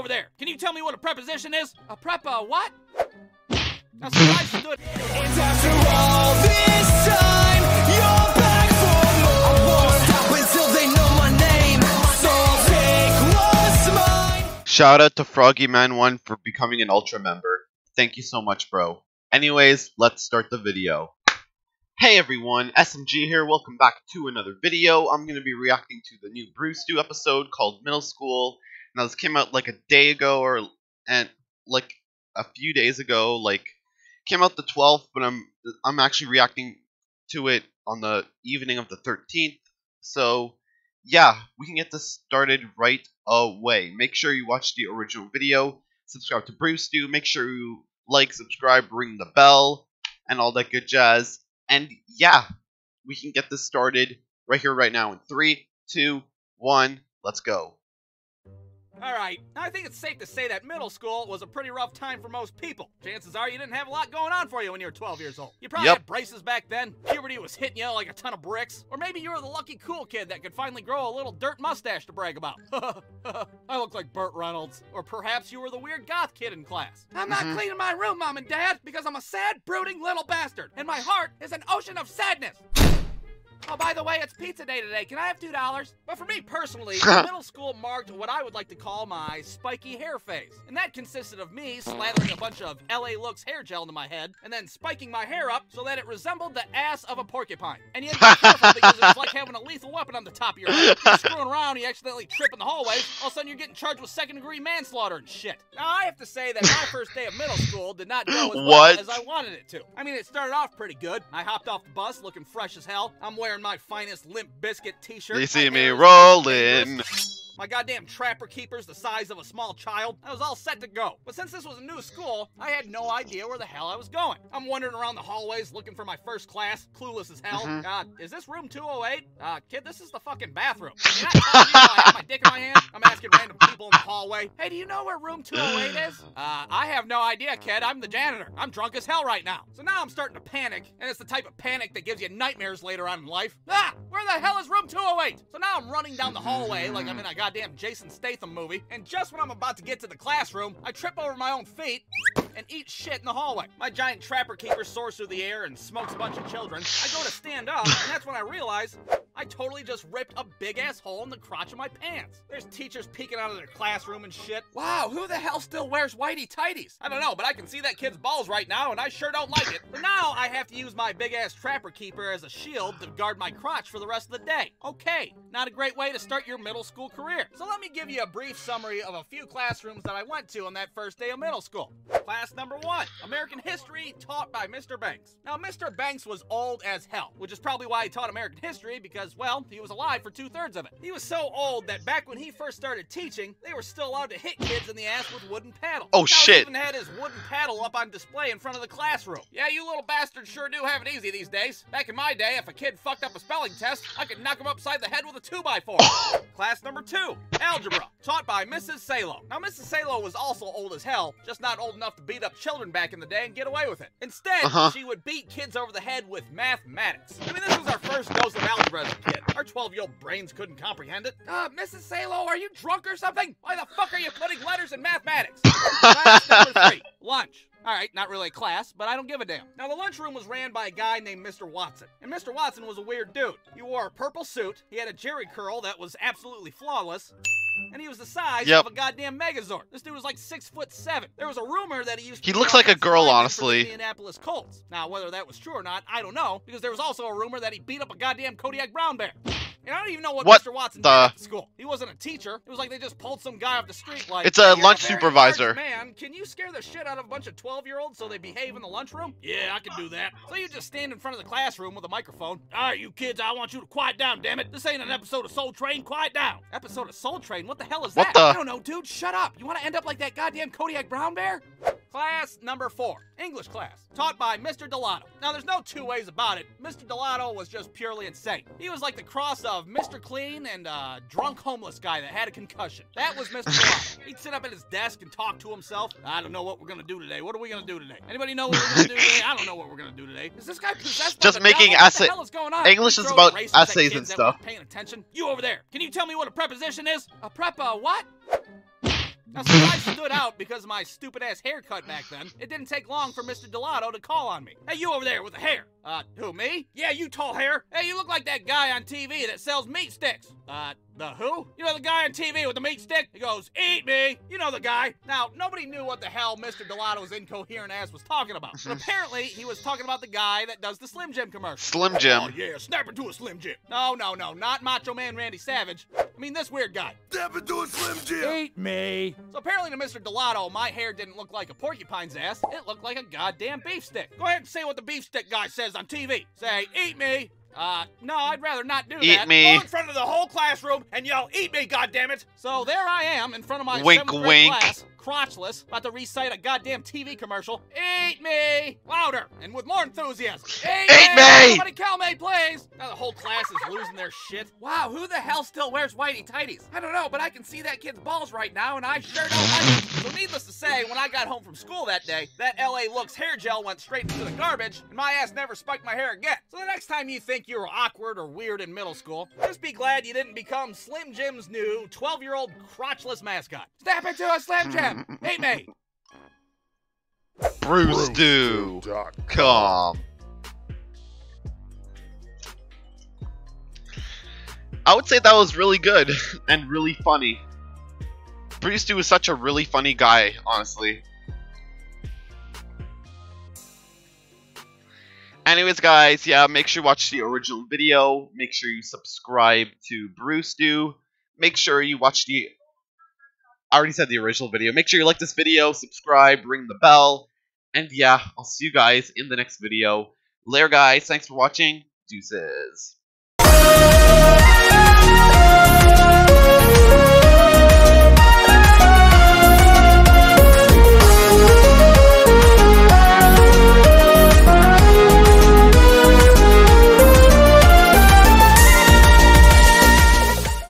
over there. Can you tell me what a preposition is? A prep a what? That's what I stood. It's after all this time, you're back for more. I won't stop until they know my name. So take what's mine. Shout out to FroggyMan1 for becoming an Ultra member. Thank you so much, bro. Anyways, let's start the video. Hey everyone, SMG here, welcome back to another video. I'm going to be reacting to the new Brewstew episode called Middle School. Now this came out like a day ago, came out the 12th, but I'm actually reacting to it on the evening of the 13th. So yeah, we can get this started right away. Make sure you watch the original video, subscribe to Brewstew, make sure you like, subscribe, ring the bell, and all that good jazz. And yeah, we can get this started right here, right now in 3, 2, 1, let's go. Alright, I think it's safe to say that middle school was a pretty rough time for most people. Chances are you didn't have a lot going on for you when you were 12 years old. You probably had braces back then, puberty was hitting you like a ton of bricks, or maybe you were the lucky cool kid that could finally grow a little dirt mustache to brag about. I look like Burt Reynolds. Or perhaps you were the weird goth kid in class. I'm not cleaning my room, Mom and Dad, because I'm a sad, brooding little bastard, and my heart is an ocean of sadness. Oh, by the way, it's pizza day today. Can I have $2? But for me personally, middle school marked what I would like to call my spiky hair phase. And that consisted of me slathering a bunch of LA Looks hair gel into my head and then spiking my hair up so that it resembled the ass of a porcupine. And you had to be careful because it was like having a lethal weapon on the top of your head. You're screwing around, you accidentally trip in the hallways, all of a sudden you're getting charged with second-degree manslaughter and shit. Now, I have to say that my first day of middle school did not go as well as I wanted it to. I mean, it started off pretty good. I hopped off the bus looking fresh as hell. I'm wearing my finest Limp Bizkit t-shirt. They see me rolling. My goddamn trapper keeper's the size of a small child. I was all set to go. But since this was a new school, I had no idea where the hell I was going. I'm wandering around the hallways looking for my first class, clueless as hell. God, is this room 208? Kid, this is the fucking bathroom. Can I tell you I have my dick in my hand? I'm asking random people in the hallway, hey, do you know where room 208 is? I have no idea, kid. I'm the janitor. I'm drunk as hell right now. So now I'm starting to panic, and it's the type of panic that gives you nightmares later on in life. Ah, where the hell is room 208? So now I'm running down the hallway like I'm in a goddamn Jason Statham movie, and just when I'm about to get to the classroom, I trip over my own feet and eat shit in the hallway. My giant trapper keeper soars through the air and smokes a bunch of children. I go to stand up, and that's when I realize I totally just ripped a big-ass hole in the crotch of my pants. There's teachers peeking out of their classroom and shit. Wow, who the hell still wears whitey tighties? I don't know, but I can see that kid's balls right now, and I sure don't like it. But now I have to use my big-ass trapper keeper as a shield to guard my crotch for the rest of the day. Okay, not a great way to start your middle school career. So let me give you a brief summary of a few classrooms that I went to on that first day of middle school. Class number 1, American History, taught by Mr. Banks. Now, Mr. Banks was old as hell, which is probably why he taught American history, because well, he was alive for 2/3 of it. He was so old that back when he first started teaching, they were still allowed to hit kids in the ass with wooden paddles. Oh, shit. He even had his wooden paddle up on display in front of the classroom. Yeah, you little bastards sure do have it easy these days. Back in my day, if a kid fucked up a spelling test, I could knock him upside the head with a 2x4. Class number 2, Algebra, taught by Mrs. Salo. Now, Mrs. Salo was also old as hell, just not old enough to beat up children back in the day and get away with it. Instead, she would beat kids over the head with mathematics. I mean, this was our first dose of algebra. Kid. Our 12-year-old brains couldn't comprehend it. Mrs. Salo, are you drunk or something? Why the fuck are you putting letters in mathematics? Class number 3, lunch. All right, not really a class, but I don't give a damn. Now, the lunchroom was ran by a guy named Mr. Watson. And Mr. Watson was a weird dude. He wore a purple suit, he had a jerry curl that was absolutely flawless, and he was the size of a goddamn Megazord. This dude was like 6'7". There was a rumor that he used to looked like a girl, honestly. Indianapolis Colts. Now, whether that was true or not, I don't know, because there was also a rumor that he beat up a goddamn Kodiak brown bear. And I don't even know what Mr. Watson did at the school. He wasn't a teacher. It was like they just pulled some guy off the street like, it's a lunch supervisor. Man, can you scare the shit out of a bunch of 12-year-olds so they behave in the lunchroom? Yeah, I can do that. So you just stand in front of the classroom with a microphone. All right, you kids, I want you to quiet down, damn it. This ain't an episode of Soul Train. Quiet down. Episode of Soul Train? What the hell is that? I don't know, dude. Shut up. You want to end up like that goddamn Kodiak brown bear? Class number 4, English class, taught by Mr. Delato. Now, there's no two ways about it. Mr. Delato was just purely insane. He was like the cross of Mr. Clean and a drunk homeless guy that had a concussion. That was Mr. Delato. He'd sit up at his desk and talk to himself. I don't know what we're going to do today. What are we going to do today? Anybody know what we're going to do today? I don't know what we're going to do today. Is this guy possessed by the devil? What the hell is going on? English is about essays and stuff. Paying attention. You over there. Can you tell me what a preposition is? A prep a what? Now, since I stood out because of my stupid-ass haircut back then, it didn't take long for Mr. Delato to call on me. Hey, you over there with the hair. Who, me? Yeah, you tall hair. Hey, you look like that guy on TV that sells meat sticks. The who? You know the guy on TV with the meat stick? He goes, eat me. You know the guy. Now, nobody knew what the hell Mr. Delato's incoherent ass was talking about. But apparently, he was talking about the guy that does the Slim Jim commercial. Slim Jim. Oh, yeah, snap into a Slim Jim. No, not Macho Man Randy Savage. I mean, this weird guy. Snap into a Slim Jim. Eat me. So apparently to Mr. Delato, my hair didn't look like a porcupine's ass. It looked like a goddamn beef stick. Go ahead and say what the beef stick guy says on TV. Say, eat me. No, I'd rather not do that. Eat me. Go in front of the whole classroom and yell, eat me, goddammit. So there I am in front of my wink, seventh grade class, crotchless, about to recite a goddamn TV commercial. Eat me! Louder and with more enthusiasm. Eat me! Somebody call me, please! Now the whole class is losing their shit. Wow, who the hell still wears whitey tighties? I don't know, but I can see that kid's balls right now, and I sure don't like it. So needless to say, when I got home from school that day, that LA Looks hair gel went straight into the garbage, and my ass never spiked my hair again. So the next time you think you were awkward or weird in middle school, just be glad you didn't become Slim Jim's new 12-year-old crotchless mascot. Snap into a Slim Jim! Hey, mate. Brewstew.com. I would say that was really good and really funny. Brewstew is such a really funny guy, honestly. Anyways, guys, yeah, make sure you watch the original video. Make sure you subscribe to Brewstew. Make sure you watch the... I already said the original video. Make sure you like this video, subscribe, ring the bell, and yeah, I'll see you guys in the next video. Later, guys. Thanks for watching. Deuces.